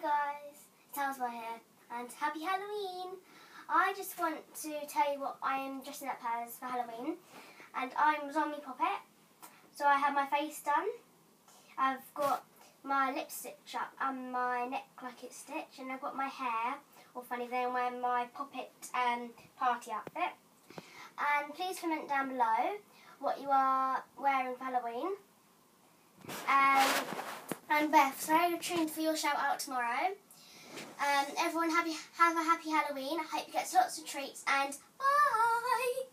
Hey guys, it's Elzabell here, and happy Halloween! I just want to tell you what I am dressing up as for Halloween, and I'm Zombie Poppet. So I have my face done, I've got my lips stitched up and my neck like it's stitched, and I've got my hair all funny there, wearing my Poppet party outfit. And please comment down below what you are wearing for Halloween. And Beth, so tune for your shout out tomorrow. Everyone, have a happy Halloween. I hope you get lots of treats, and bye!